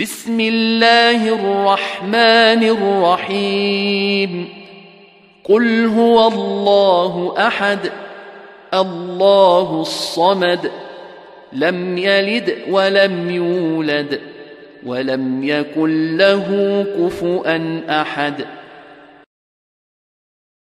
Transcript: بسم الله الرحمن الرحيم قل هو الله أحد الله الصمد لم يلد ولم يولد ولم يكن له كفوا أحد.